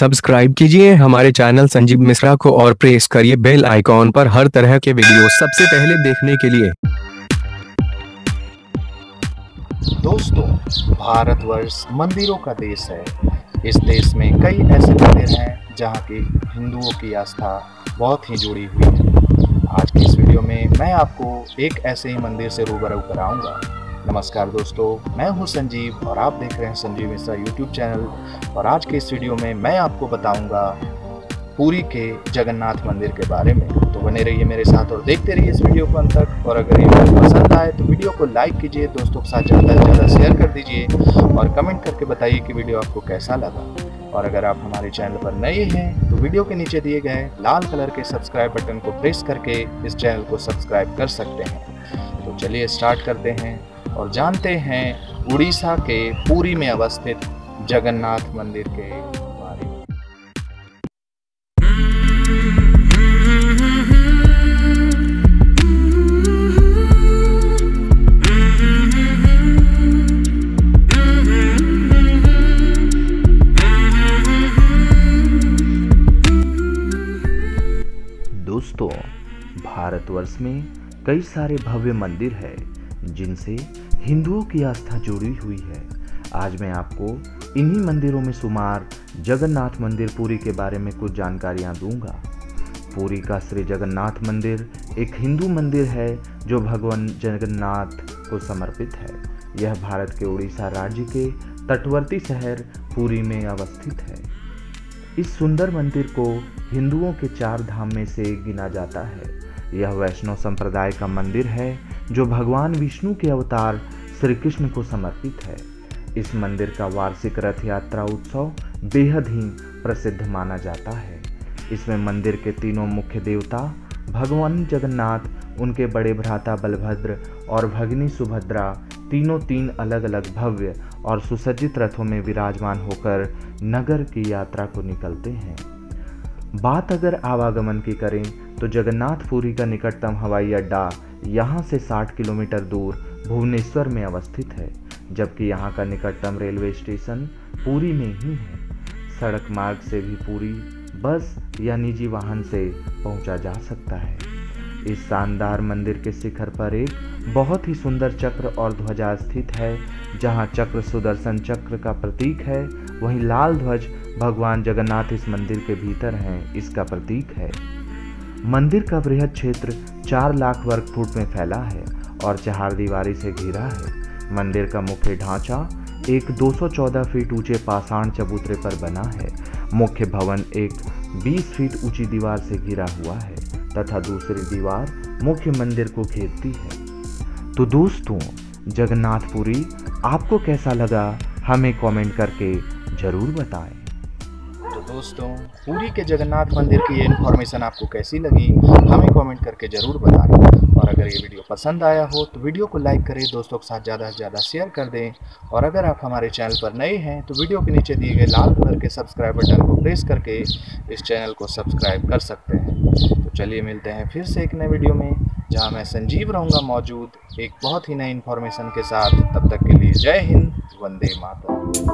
Subscribe कीजिए हमारे channel Sanjeev Mishra को और प्रेस करिए बेल आइकॉन पर हर तरह के वीडियो सबसे पहले देखने के लिए। दोस्तों, भारतवर्ष मंदिरों का देश है। इस देश में कई ऐसे मंदिर हैं जहाँ की हिंदुओं की आस्था बहुत ही जुड़ी हुई है। आज की इस वीडियो में मैं आपको एक ऐसे ही मंदिर से रूबरू कराऊंगा। नमस्कार दोस्तों, मैं हूं संजीव और आप देख रहे हैं संजीव मिश्रा यूट्यूब चैनल। और आज के इस वीडियो में मैं आपको बताऊंगा पूरी के जगन्नाथ मंदिर के बारे में। तो बने रहिए मेरे साथ और देखते रहिए इस वीडियो को अंत तक। और अगर ये वीडियो पसंद आए तो वीडियो को लाइक कीजिए, दोस्तों के साथ ज़्यादा से ज़्यादा शेयर कर दीजिए और कमेंट करके बताइए कि वीडियो आपको कैसा लगा। और अगर आप हमारे चैनल पर नए हैं तो वीडियो के नीचे दिए गए लाल कलर के सब्सक्राइब बटन को प्रेस करके इस चैनल को सब्सक्राइब कर सकते हैं। तो चलिए स्टार्ट करते हैं और जानते हैं उड़ीसा के पूरी में अवस्थित जगन्नाथ मंदिर के बारे में। दोस्तों, भारतवर्ष में कई सारे भव्य मंदिर है जिनसे हिंदुओं की आस्था जुड़ी हुई है। आज मैं आपको इन्हीं मंदिरों में शुमार जगन्नाथ मंदिर पूरी के बारे में कुछ जानकारियां दूंगा। पूरी का श्री जगन्नाथ मंदिर एक हिंदू मंदिर है जो भगवान जगन्नाथ को समर्पित है। यह भारत के उड़ीसा राज्य के तटवर्ती शहर पूरी में अवस्थित है। इस सुंदर मंदिर को हिंदुओं के चार धाम में से गिना जाता है। यह वैष्णव संप्रदाय का मंदिर है जो भगवान विष्णु के अवतार श्री कृष्ण को समर्पित है। इस मंदिर का वार्षिक रथ यात्रा उत्सव बेहद ही प्रसिद्ध माना जाता है। इसमें मंदिर के तीनों मुख्य देवता भगवान जगन्नाथ, उनके बड़े भ्राता बलभद्र और भगिनी सुभद्रा तीनों तीन अलग अलग भव्य और सुसज्जित रथों में विराजमान होकर नगर की यात्रा को निकलते हैं। बात अगर आवागमन की करें तो जगन्नाथपुरी का निकटतम हवाई अड्डा यहाँ से 60 किलोमीटर दूर भुवनेश्वर में अवस्थित है, जबकि यहाँ का निकटतम रेलवे स्टेशन पूरी में ही है। सड़क मार्ग से भी पूरी बस या निजी वाहन से पहुँचा जा सकता है। इस शानदार मंदिर के शिखर पर एक बहुत ही सुंदर चक्र और ध्वजा स्थित है। जहाँ चक्र सुदर्शन चक्र का प्रतीक है, वहीं लाल ध्वज भगवान जगन्नाथ इस मंदिर के भीतर हैं इसका प्रतीक है। मंदिर का बृहद क्षेत्र 4 लाख वर्ग फुट में फैला है और चार दीवारी से घिरा है। मंदिर का मुख्य ढांचा एक 214 फीट ऊंचे पाषाण चबूतरे पर बना है। मुख्य भवन एक 20 फीट ऊंची दीवार से घिरा हुआ है तथा दूसरी दीवार मुख्य मंदिर को घेरती है। तो दोस्तों, जगन्नाथपुरी आपको कैसा लगा हमें कमेंट करके जरूर बताएं। दोस्तों, पूरी के जगन्नाथ मंदिर की ये इन्फॉर्मेशन आपको कैसी लगी हमें कमेंट करके ज़रूर बताएं। और अगर ये वीडियो पसंद आया हो तो वीडियो को लाइक करें, दोस्तों के साथ ज़्यादा से ज़्यादा शेयर कर दें। और अगर आप हमारे चैनल पर नए हैं तो वीडियो के नीचे दिए गए लाल कलर के सब्सक्राइब बटन को प्रेस करके इस चैनल को सब्सक्राइब कर सकते हैं। तो चलिए मिलते हैं फिर से एक नए वीडियो में, जहाँ मैं संजीव रहूँगा मौजूद एक बहुत ही नई इन्फॉर्मेशन के साथ। तब तक के लिए जय हिंद, वंदे मातरम।